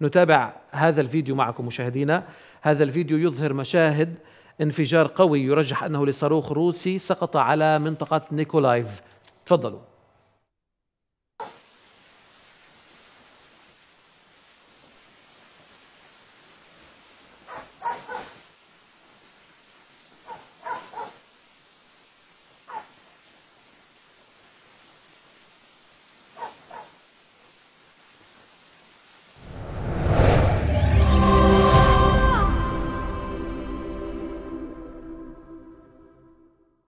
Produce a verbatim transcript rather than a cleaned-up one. لذلك نتابع هذا الفيديو معكم مشاهدينا. هذا الفيديو يظهر مشاهد انفجار قوي يرجح أنه لصاروخ روسي سقط على منطقة نيكولايف. تفضلوا.